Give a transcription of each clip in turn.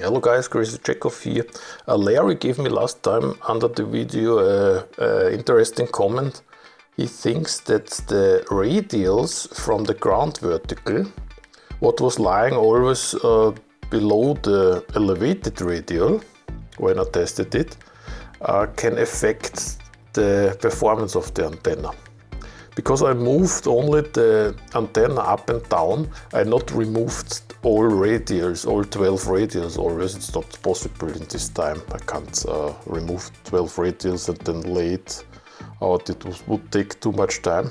Hello guys, Chris Chekov here. Larry gave me last time under the video interesting comment. He thinks that the radials from the ground vertical, what was lying always below the elevated radial, when I tested it, can affect the performance of the antenna. Because I moved only the antenna up and down, I not removed all radials, all 12 radials always. It's not possible in this time. I can't remove 12 radials and then lay it out. It would take too much time.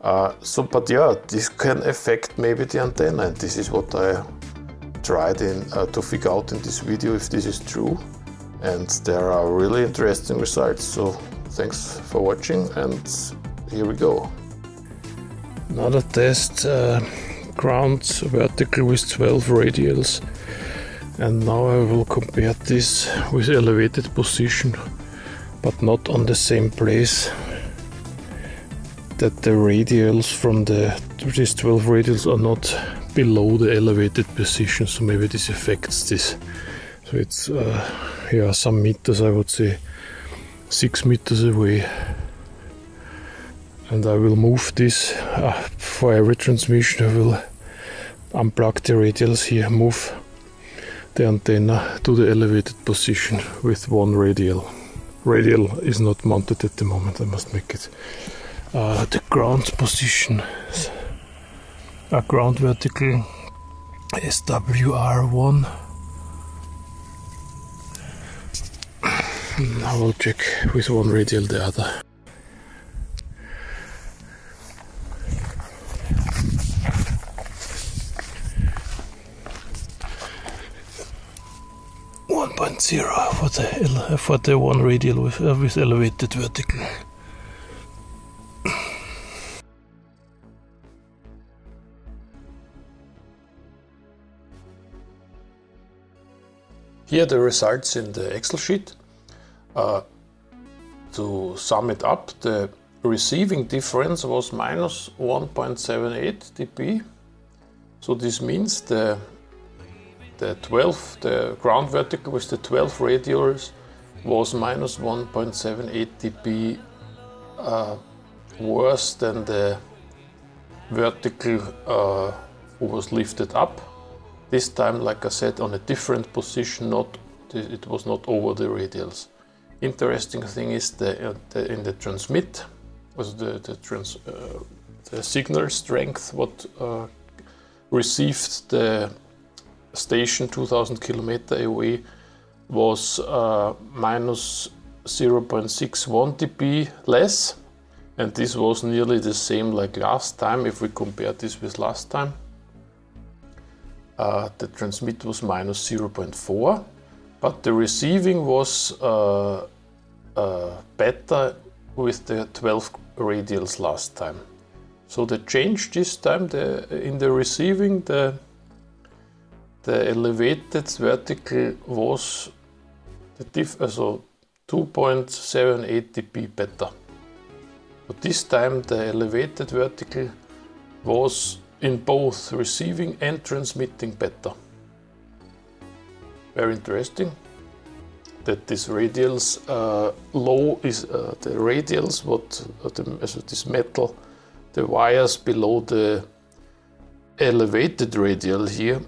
But yeah, this can affect maybe the antenna, and this is what I tried to figure out in this video if this is true. And there are really interesting results. So thanks for watching, and here we go. Another test, ground vertical with 12 radials, and now I will compare this with elevated position, but not on the same place, that the radials from these 12 radials are not below the elevated position, so maybe this affects this. So it's yeah, some meters, I would say 6 meters away. And I will move this for every transmission. I will unplug the radials here, move the antenna to the elevated position with one radial. Radial is not mounted at the moment, I must make it. The ground position, a ground vertical SWR1. I will check with one radial the other. Zero for the one radial with elevated vertical. Here are the results in the Excel sheet. To sum it up, the receiving difference was minus 1.78 dB. So this means the ground vertical with the 12 radials was minus 1.78 dB worse than the vertical who was lifted up. This time, like I said, on a different position, it was not over the radials. Interesting thing is in the transmit, was the signal strength what received the station 2000 km away was minus 0.61 dB less, and this was nearly the same like last time. If we compare this with last time, the transmit was minus 0.4, but the receiving was better with the 12 radials last time. So the change this time in the receiving, the elevated vertical was 2.78 dB better. But this time the elevated vertical was in both receiving and transmitting better. Very interesting that these radials low is the radials what this metal, the wires below the elevated radial here,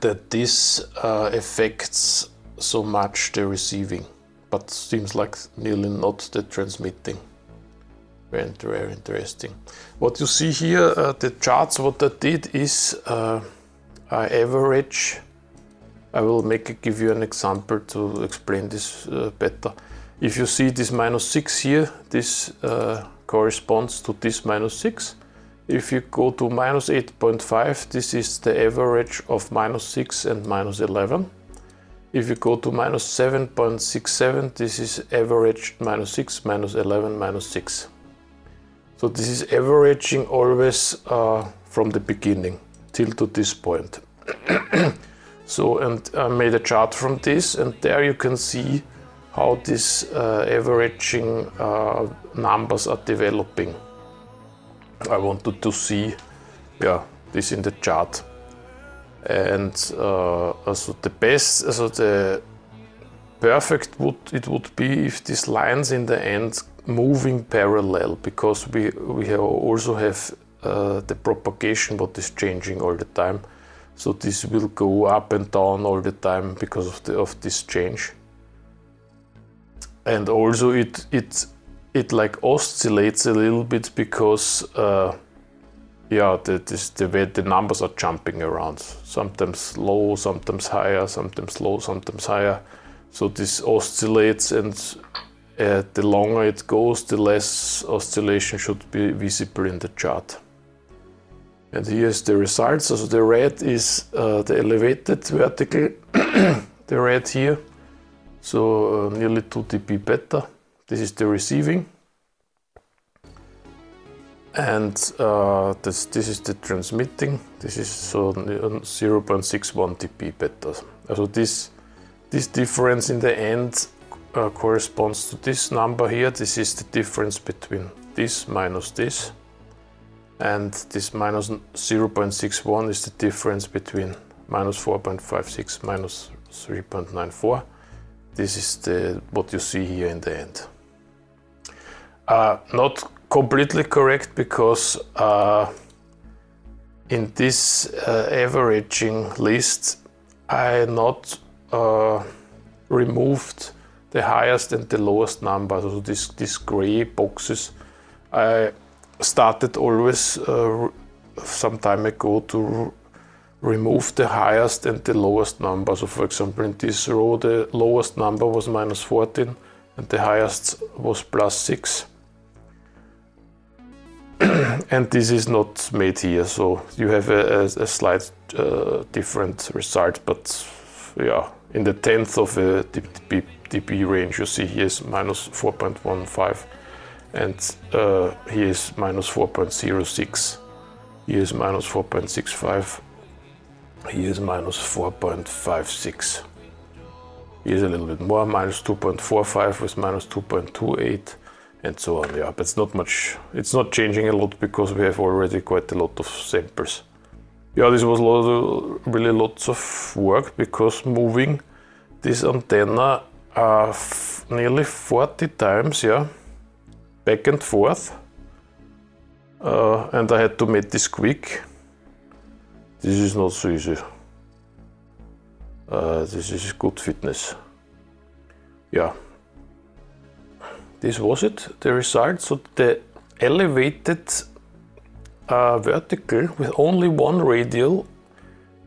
that this affects so much the receiving, but seems like nearly not the transmitting. Very interesting. What you see here, the charts, what I did is I average. I will give you an example to explain this better. If you see this minus 6 here, this corresponds to this minus 6. If you go to minus 8.5, this is the average of minus 6 and minus 11. If you go to minus 7.67, this is average minus 6, minus 11, minus 6. So this is averaging always from the beginning till to this point. So, and I made a chart from this, and there you can see how these averaging numbers are developing. I wanted to see this in the chart, And so the best, so the perfect would it would be if these lines in the end moving parallel, because we also have the propagation what is changing all the time. So this will go up and down all the time because of the this change. And also it like oscillates a little bit because yeah, the way the numbers are jumping around. Sometimes low, sometimes higher, sometimes low, sometimes higher. So this oscillates, and the longer it goes, the less oscillation should be visible in the chart. And here's the results. So the red is the elevated vertical, the red here. So nearly 2 dB better. This is the receiving. And this is the transmitting. This is so 0.61 dB better. So this difference in the end corresponds to this number here. This is the difference between this minus this. And this minus 0.61 is the difference between minus 4.56, minus 3.94. This is what you see here in the end. Not completely correct, because in this averaging list, I not removed the highest and the lowest number. So these gray boxes, I started always some time ago to remove the highest and the lowest number. So for example, in this row, the lowest number was minus 14 and the highest was plus 6. And this is not made here, so you have a slight different result. But yeah, in the 10th of a dB range, you see here is minus 4.15, and here is minus 4.06, here is minus 4.65, here is minus 4.56. Here's a little bit more, minus 2.45 with minus 2.28, and so on. Yeah, but it's not much. It's not changing a lot because we have already quite a lot of samples. Yeah, this was really lots of work, because moving this antenna nearly 40 times, yeah, back and forth, and I had to make this quick. This is not so easy. This is good fitness. Yeah. This was it, the result. So the elevated vertical with only 1 radial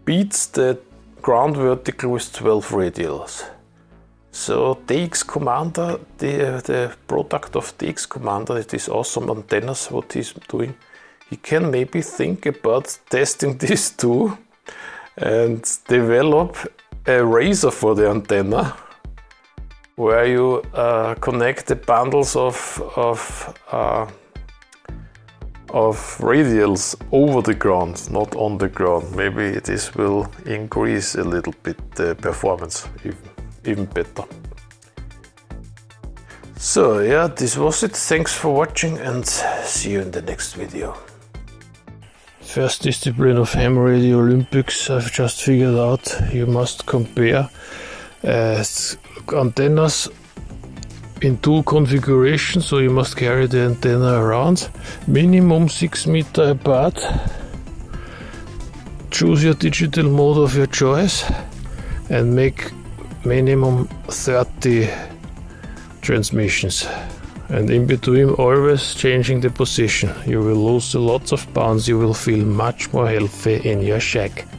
beats the ground vertical with 12 radials. So DX Commander, the product of DX Commander, it is awesome antennas, what he's doing. He can maybe think about testing these two and develop a razor for the antenna, where you connect the bundles of radials over the ground, not on the ground. Maybe this will increase a little bit the performance, even better. So yeah, this was it. Thanks for watching, and see you in the next video. First discipline of ham radio Olympics, I've just figured out you must compare antennas in 2 configurations, so you must carry the antenna around, minimum 6 meters apart. Choose your digital mode of your choice and make minimum 30 transmissions, and in between always changing the position. You will lose lots of pounds, you will feel much more healthy in your shack.